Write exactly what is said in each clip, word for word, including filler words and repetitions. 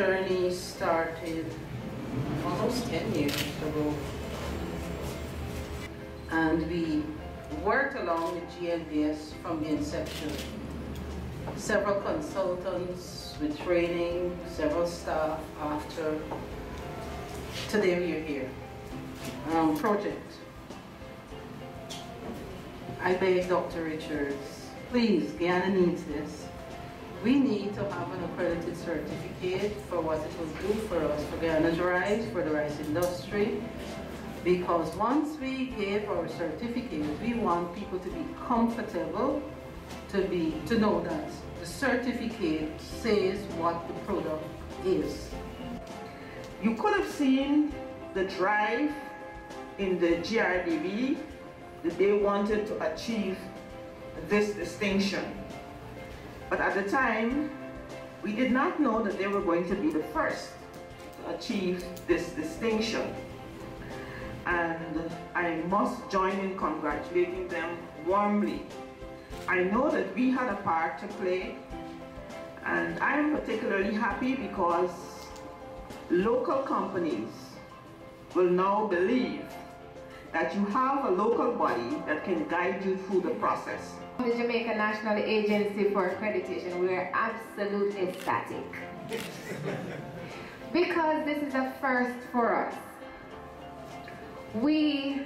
journey started almost ten years ago, and we worked along with G N B S from the inception. Several consultants with training, several staff after. Today we are here. Um, project. I beg Doctor Richards, please, Guyana needs this. We need to have an accredited certificate for what it will do for us, for Guyana's rice, for the rice industry. Because once we give our certificate, we want people to be comfortable to be to know that the certificate says what the product is. You could have seen the drive in the G R D B that they wanted to achieve this distinction. But at the time, we did not know that they were going to be the first to achieve this distinction. And I must join in congratulating them warmly. I know that we had a part to play, and I am particularly happy because local companies will now believe that you have a local body that can guide you through the process. The Jamaican National Agency for Accreditation, we are absolutely ecstatic because this is a first for us. We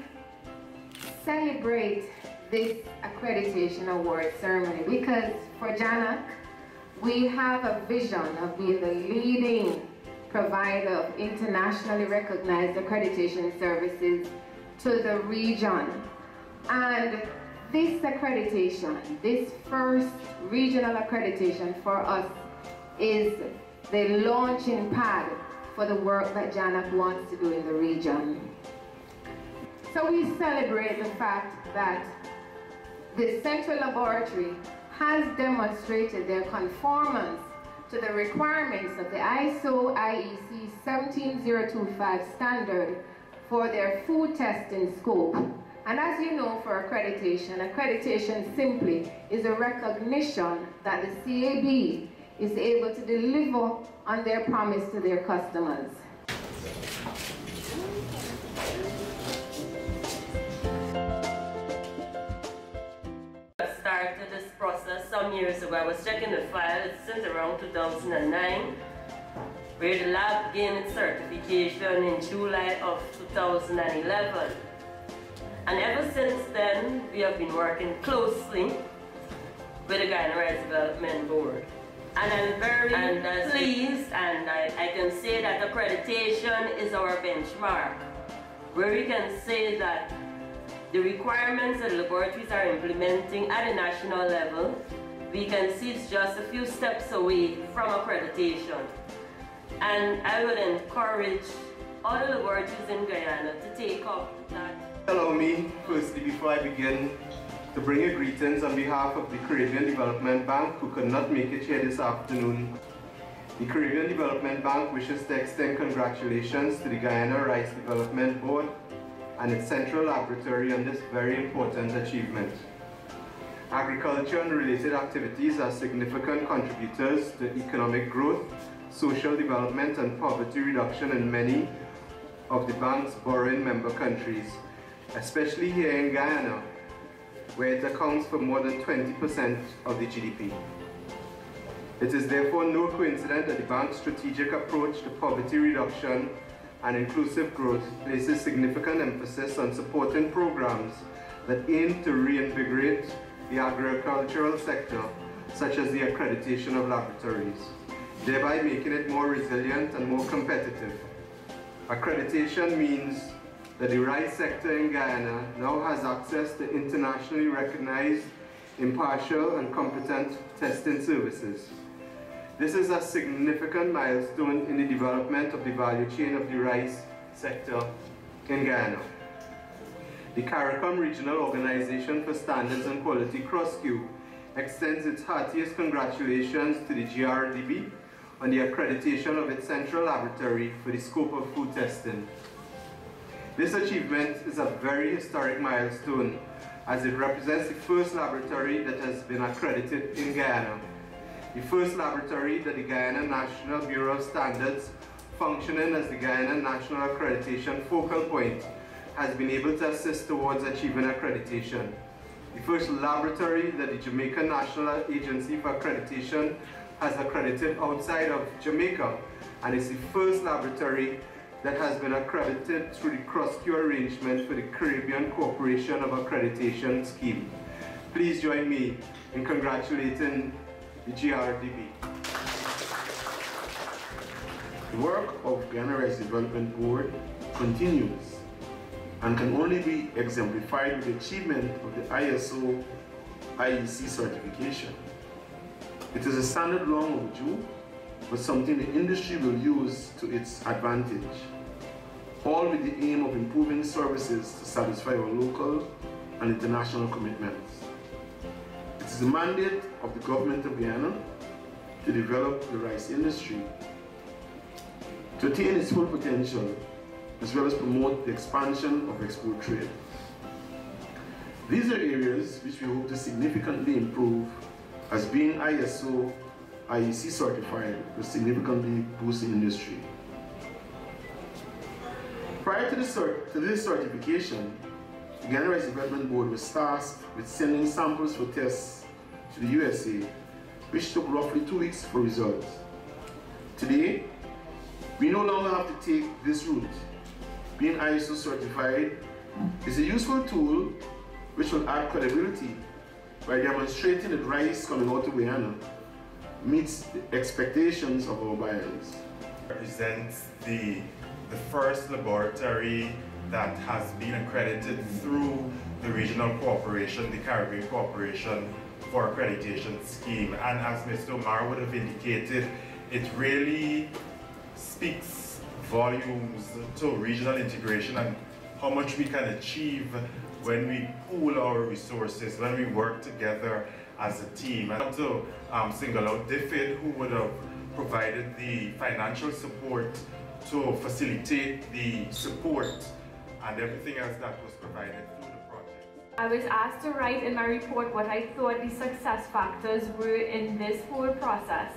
celebrate this accreditation award ceremony because for JANAAC, we have a vision of being the leading provider of internationally recognized accreditation services to the region. And this accreditation, this first regional accreditation for us, is the launching pad for the work that JANAAC wants to do in the region. So we celebrate the fact that the Central Laboratory has demonstrated their conformance to the requirements of the I S O I E C one seven zero two five standard for their food testing scope. And as you know, for accreditation, accreditation simply is a recognition that the C A B is able to deliver on their promise to their customers. Started this process some years ago. I was checking the file. It's since around two thousand nine, where the lab gained its certification in July of two thousand eleven. And ever since then, we have been working closely with the Guyana Rice Development Board. And I'm very and I'm pleased, and I, I can say that accreditation is our benchmark, where we can say that the requirements that laboratories are implementing at a national level, we can see it's just a few steps away from accreditation. And I would encourage all the laboratories in Guyana to take up that. Allow me, firstly, before I begin, to bring your greetings on behalf of the Caribbean Development Bank, who could not make it here this afternoon. The Caribbean Development Bank wishes to extend congratulations to the Guyana Rice Development Board and its central laboratory on this very important achievement. Agriculture and related activities are significant contributors to economic growth, social development, and poverty reduction in many of the bank's borrowing member countries, especially here in Guyana, where it accounts for more than twenty percent of the G D P. It is therefore no coincidence that the bank's strategic approach to poverty reduction and inclusive growth places significant emphasis on supporting programs that aim to reinvigorate the agricultural sector, such as the accreditation of laboratories, thereby making it more resilient and more competitive. Accreditation means that the rice sector in Guyana now has access to internationally recognized, impartial, and competent testing services. This is a significant milestone in the development of the value chain of the rice sector in Guyana. The CARICOM Regional Organization for Standards and Quality, CROSQ, extends its heartiest congratulations to the G R D B on the accreditation of its central laboratory for the scope of food testing. This achievement is a very historic milestone, as it represents the first laboratory that has been accredited in Guyana. the first laboratory that the Guyana National Bureau of Standards, functioning as the Guyana National Accreditation Focal Point, has been able to assist towards achieving accreditation. The first laboratory that the Jamaican National Agency for Accreditation has accredited outside of Jamaica, and it's the first laboratory that has been accredited through the CROSQ arrangement for the Caribbean Cooperation of Accreditation Scheme. Please join me in congratulating the G R D B. The work of Guyana Rice Development Board continues and can only be exemplified with the achievement of the I S O I E C certification. It is a standard long overdue, but something the industry will use to its advantage, all with the aim of improving services to satisfy our local and international commitments. It is the mandate of the government of Guyana to develop the rice industry to attain its full potential, as well as promote the expansion of export trade. These are areas which we hope to significantly improve, as being I S O I E C certified will significantly boost the industry. Prior to, the cert to this certification, the Guyana Rice Development Board was tasked with sending samples for tests to the U S A, which took roughly two weeks for results. Today, we no longer have to take this route. Being I S O certified is a useful tool which will add credibility by demonstrating that rice coming out of Guyana meets the expectations of our buyers. Represents the, the first laboratory that has been accredited through the regional cooperation, the Caribbean Cooperation for Accreditation Scheme. And as Mister Omar would have indicated, it really speaks volumes to regional integration and how much we can achieve when we pool our resources, when we work together as a team. I want to um, single out D F I D, who would have provided the financial support to facilitate the support and everything else that was provided through the project. I was asked to write in my report what I thought the success factors were in this whole process.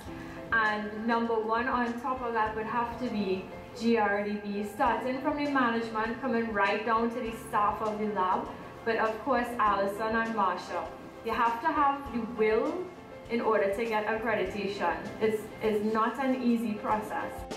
And number one on top of that would have to be G R D B, starting from the management, coming right down to the staff of the lab, but of course Alison and Marsha. You have to have the will in order to get accreditation. It's, it's not an easy process.